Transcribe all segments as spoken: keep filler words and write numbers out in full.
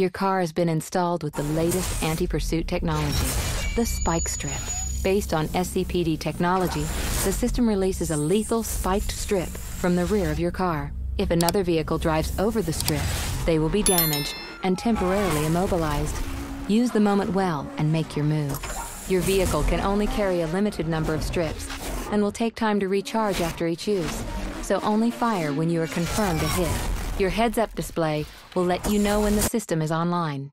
Your car has been installed with the latest anti-pursuit technology, the spike strip. Based on S C P D technology, the system releases a lethal spiked strip from the rear of your car. If another vehicle drives over the strip, they will be damaged and temporarily immobilized. Use the moment well and make your move. Your vehicle can only carry a limited number of strips and will take time to recharge after each use. So only fire when you are confirmed a hit. Your heads-up display will let you know when the system is online.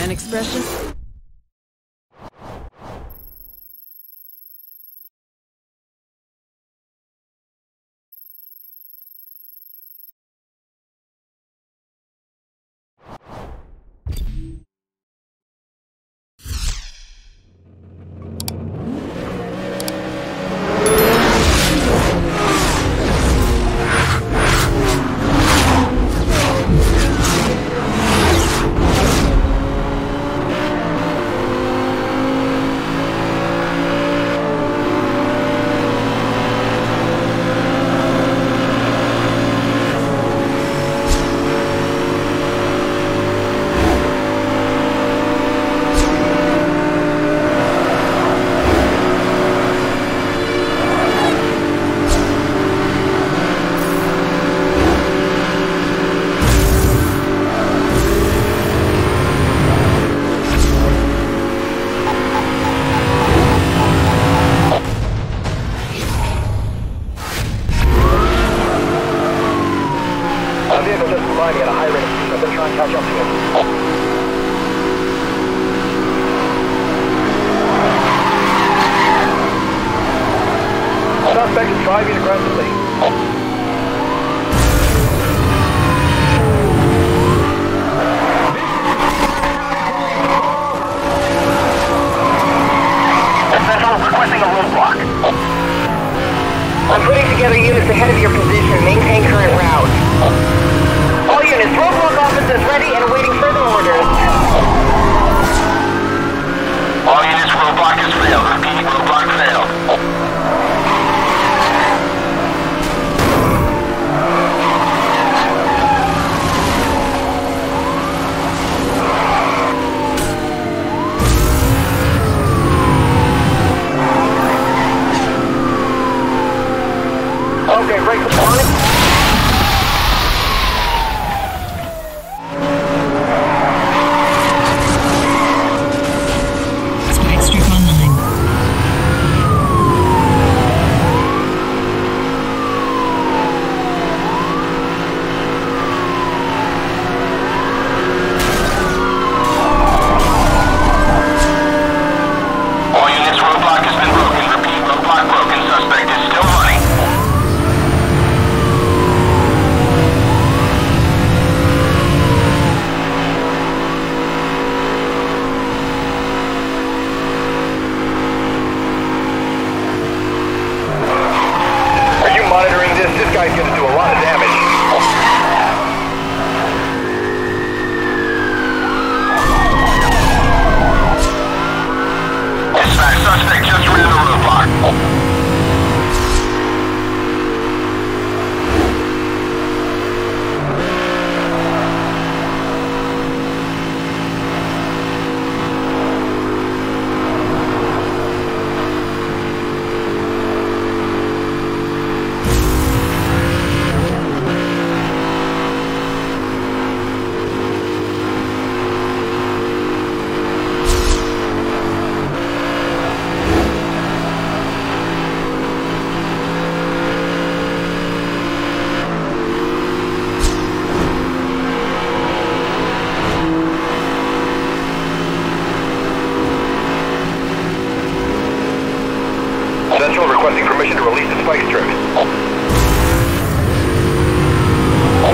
An expression?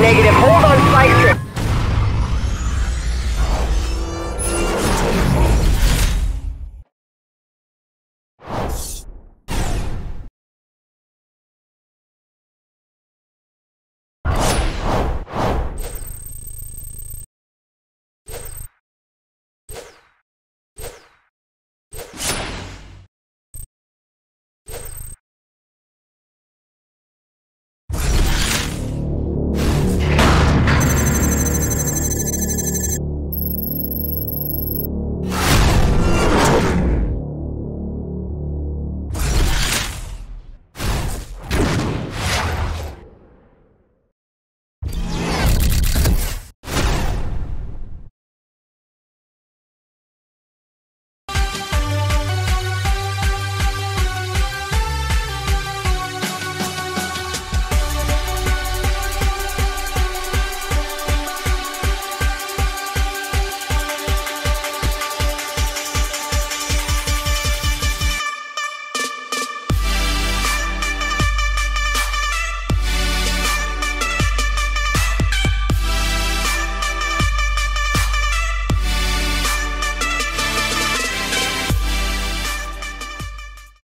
Negative. Hold on, spike strip.